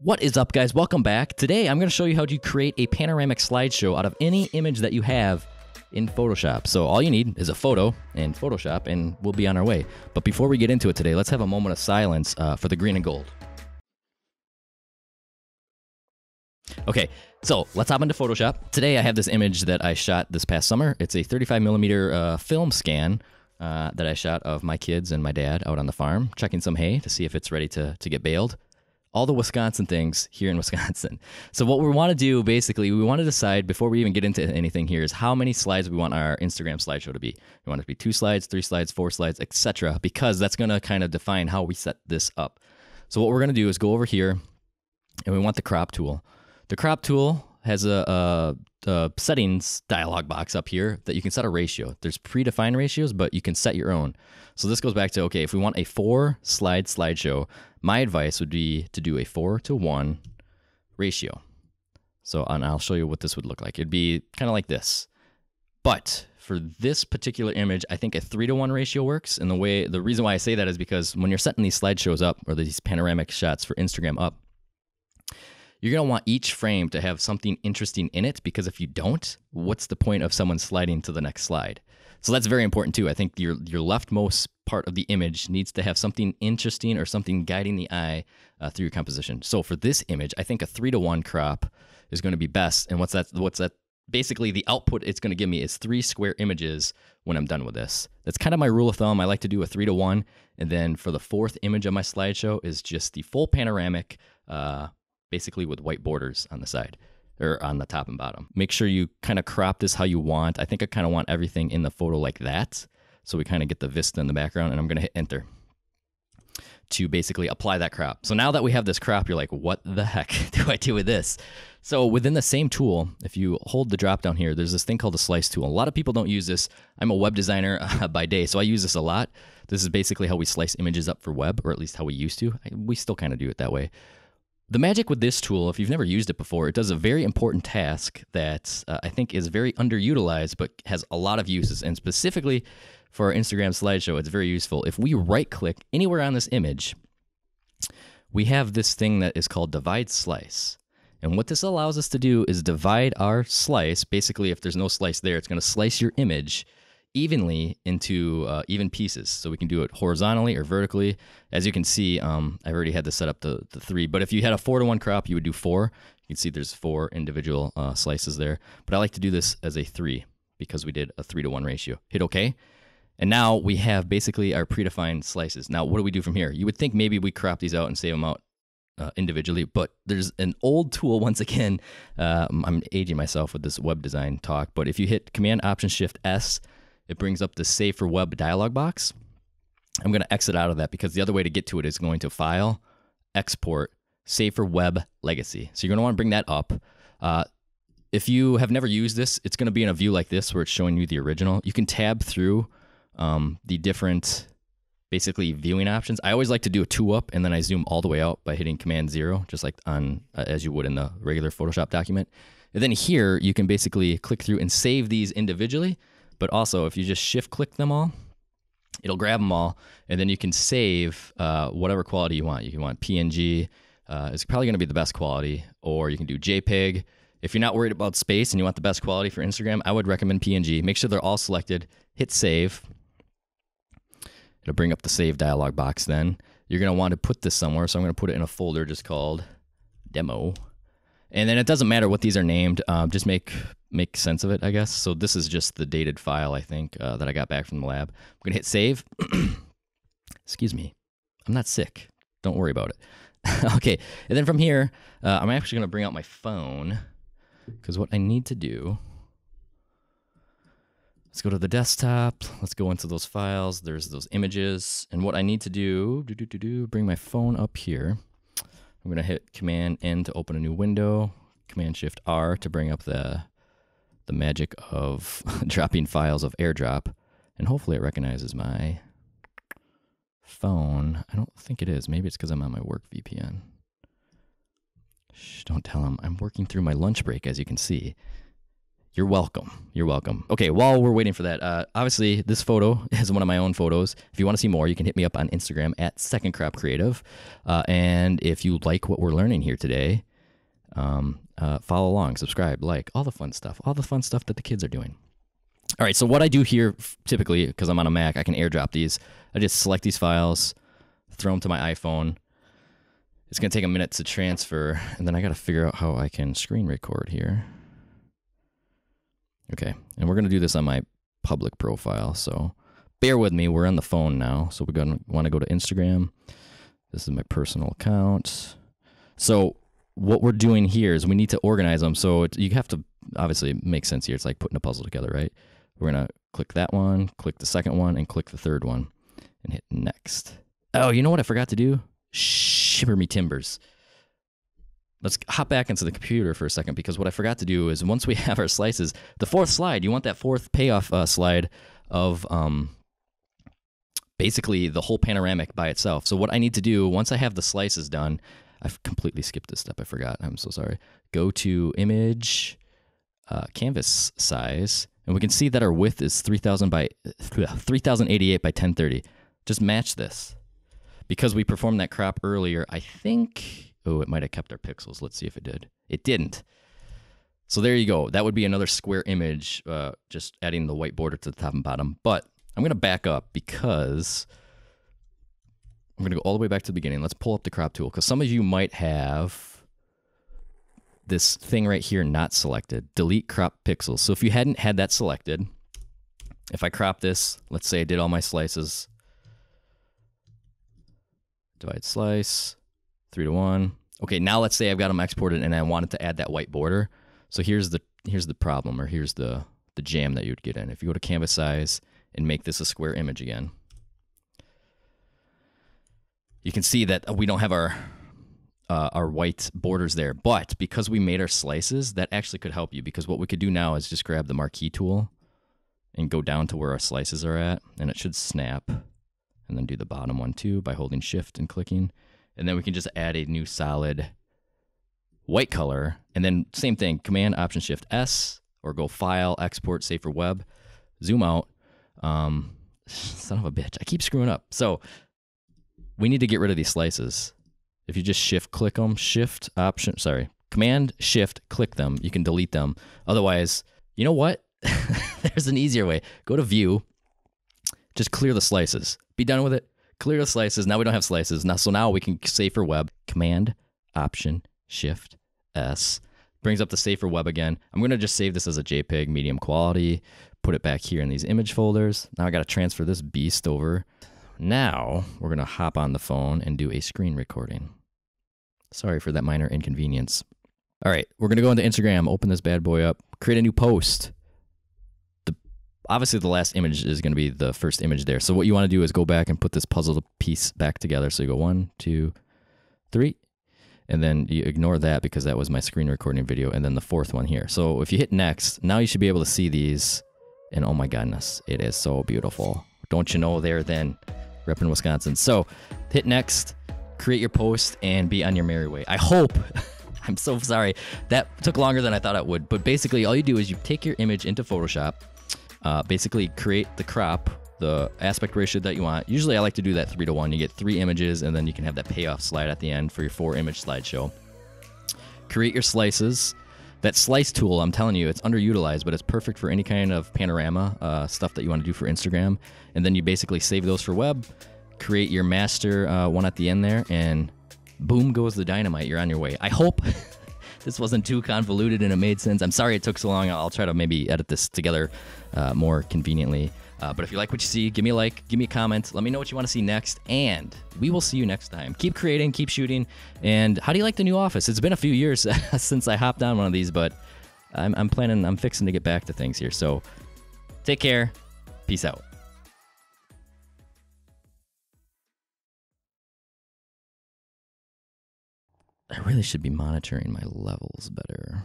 What is up, guys? Welcome back. Today I'm going to show you how to create a panoramic slideshow out of any image that you have in Photoshop. So all you need is a photo in Photoshop and we'll be on our way. But before we get into it today, let's have a moment of silence for the green and gold. Okay, so let's hop into Photoshop. Today I have this image that I shot this past summer. It's a 35mm film scan that I shot of my kids and my dad out on the farm, checking some hay to see if it's ready to get baled. All the Wisconsin things here in Wisconsin. So what we want to do, basically, we want to decide before we even get into anything here is how many slides we want our Instagram slideshow to be. We want it to be 2 slides, 3 slides, 4 slides, etc. because that's going to kind of define how we set this up. So what we're going to do is go over here and we want the crop tool. The crop tool has a settings dialog box up here that you can set a ratio. There's predefined ratios, but you can set your own. So this goes back to, okay, if we want a 4 slide slideshow, my advice would be to do a 4:1 ratio. So, and I'll show you what this would look like. It'd be kind of like this, but for this particular image, I think a 3:1 ratio works. And the reason why I say that is because when you're setting these slideshows up or these panoramic shots for Instagram up, you're going to want each frame to have something interesting in it, because if you don't, what's the point of someone sliding to the next slide? So that's very important too. I think your leftmost part of the image needs to have something interesting or something guiding the eye through your composition. So for this image, I think a 3:1 crop is going to be best. And what's that? Basically, the output it's going to give me is 3 square images when I'm done with this. That's kind of my rule of thumb. I like to do a 3:1. And then for the 4th image of my slideshow is just the full panoramic, basically with white borders on the side or on the top and bottom. Make sure you kind of crop this how you want. I think I kind of want everything in the photo like that. So we kind of get the vista in the background, and I'm going to hit enter to basically apply that crop. So now that we have this crop, you're like, what the heck do I do with this? So within the same tool, if you hold the drop down here, there's this thing called the slice tool. A lot of people don't use this. I'm a web designer by day, so I use this a lot. This is basically how we slice images up for web, or at least how we used to. We still kind of do it that way. The magic with this tool, if you've never used it before, it does a very important task that I think is very underutilized but has a lot of uses. And specifically for our Instagram slideshow, it's very useful. If we right-click anywhere on this image, we have this thing that is called divide slice. And what this allows us to do is divide our slice. Basically, if there's no slice there, it's going to slice your image evenly into even pieces. So we can do it horizontally or vertically. As you can see, I've already had this set up to 3, but if you had a 4:1 crop, you would do 4. You can see there's 4 individual slices there, but I like to do this as a 3 because we did a 3:1 ratio. Hit OK. And now we have basically our predefined slices. Now, what do we do from here? You would think maybe we crop these out and save them out individually, but there's an old tool once again. I'm aging myself with this web design talk, but if you hit Command, Option, Shift, S, it brings up the Save for Web dialog box. I'm going to exit out of that because the other way to get to it is going to File, Export, Save for Web Legacy. So you're going to want to bring that up. If you have never used this, it's going to be in a view like this where it's showing you the original. You can tab through the different, basically, viewing options. I always like to do a 2-up and then I zoom all the way out by hitting Command-0, just like on as you would in the regular Photoshop document. And then here you can basically click through and save these individually. But also, if you just shift-click them all, it'll grab them all, and then you can save whatever quality you want. You can want PNG. It's probably going to be the best quality, or you can do JPEG. If you're not worried about space and you want the best quality for Instagram, I would recommend PNG. Make sure they're all selected. Hit Save. It'll bring up the Save dialog box then. You're going to want to put this somewhere, so I'm going to put it in a folder just called Demo. And then it doesn't matter what these are named. Just make sense of it, I guess. So this is just the dated file, I think, that I got back from the lab. I'm going to hit save. Excuse me. I'm not sick. Don't worry about it. Okay. And then from here, I'm actually going to bring out my phone because what I need to do, let's go to the desktop. Let's go into those files. There's those images. And what I need to do, bring my phone up here. I'm going to hit Command-N to open a new window, Command-Shift-R to bring up the magic of dropping files of AirDrop, and hopefully it recognizes my phone. I don't think it is. Maybe it's because I'm on my work VPN. Shh, don't tell him. I'm working through my lunch break, as you can see. You're welcome. You're welcome. Okay, while we're waiting for that, obviously this photo is one of my own photos. If you want to see more, you can hit me up on Instagram at Second Crop Creative. And if you like what we're learning here today, follow along, subscribe, like, all the fun stuff that the kids are doing. All right, so what I do here typically, because I'm on a Mac, I can AirDrop these. I just select these files, throw them to my iPhone. It's going to take a minute to transfer, and then I got to figure out how I can screen record here. Okay, and we're going to do this on my public profile, so bear with me. We're on the phone now, so we're going to want to go to Instagram. This is my personal account. So what we're doing here is we need to organize them, so you have to obviously make sense here. It's like putting a puzzle together, right? We're going to click that one, click the second one, and click the third one, and hit next. Oh, you know what I forgot to do? Shiver me timbers. Let's hop back into the computer for a second, because what I forgot to do is once we have our slices, the fourth slide, you want that fourth payoff slide of basically the whole panoramic by itself. So what I need to do, once I have the slices done, I've completely skipped this step, I forgot, I'm so sorry. Go to image, canvas size, and we can see that our width is 3088 by 1030. Just match this. Because we performed that crop earlier, I think, oh, it might have kept our pixels. Let's see if it did. It didn't. So there you go. That would be another square image, just adding the white border to the top and bottom. But I'm going to back up because I'm going to go all the way back to the beginning. Let's pull up the crop tool, because some of you might have this thing right here not selected. Delete crop pixels. So if you hadn't had that selected, if I crop this, let's say I did all my slices. Divide slice. 3 to 1. Okay, now let's say I've got them exported and I wanted to add that white border. So here's the problem, or here's the jam that you'd get in. If you go to canvas size and make this a square image again, you can see that we don't have our white borders there. But because we made our slices, that actually could help you, because what we could do now is just grab the marquee tool and go down to where our slices are at, and it should snap, and then do the bottom one too by holding Shift and clicking. And then we can just add a new solid white color. And then same thing, Command, Option, Shift, S, or go File, Export, Save for Web, zoom out. Son of a bitch, I keep screwing up. So we need to get rid of these slices. If you just Shift click them, Shift, Option, sorry, Command, Shift, click them, you can delete them. Otherwise, you know what? There's an easier way. Go to View, just clear the slices. Be done with it. Clear the slices. Now we don't have slices. Now, so now we can save for web. Command, Option, Shift, S. Brings up the save for web again. I'm going to just save this as a JPEG, medium quality. Put it back here in these image folders. Now I got to transfer this beast over. Now we're going to hop on the phone and do a screen recording. Sorry for that minor inconvenience. All right, we're going to go into Instagram, open this bad boy up, create a new post. Obviously, the last image is going to be the first image there. So what you want to do is go back and put this puzzle piece back together. So you go 1, 2, 3, and then you ignore that because that was my screen recording video, and then the fourth one here. So if you hit next, now you should be able to see these, and oh my goodness, it is so beautiful. Don't you know, there then, repping Wisconsin. So hit next, create your post, and be on your merry way. I hope. I'm so sorry. That took longer than I thought it would, but basically all you do is you take your image into Photoshop, basically create the crop, the aspect ratio that you want. Usually I like to do that 3 to 1. You get 3 images, and then you can have that payoff slide at the end for your 4 image slideshow. Create your slices. That slice tool, I'm telling you, it's underutilized, but it's perfect for any kind of panorama stuff that you want to do for Instagram. And then you basically save those for web, create your master one at the end there, and boom goes the dynamite. You're on your way. I hope this wasn't too convoluted and it made sense. I'm sorry it took so long. I'll try to maybe edit this together more conveniently. But if you like what you see, give me a like, give me a comment, let me know what you want to see next, and we will see you next time. Keep creating, keep shooting, and how do you like the new office? It's been a few years since I hopped on one of these, but I'm fixing to get back to things here. So take care. Peace out. I really should be monitoring my levels better.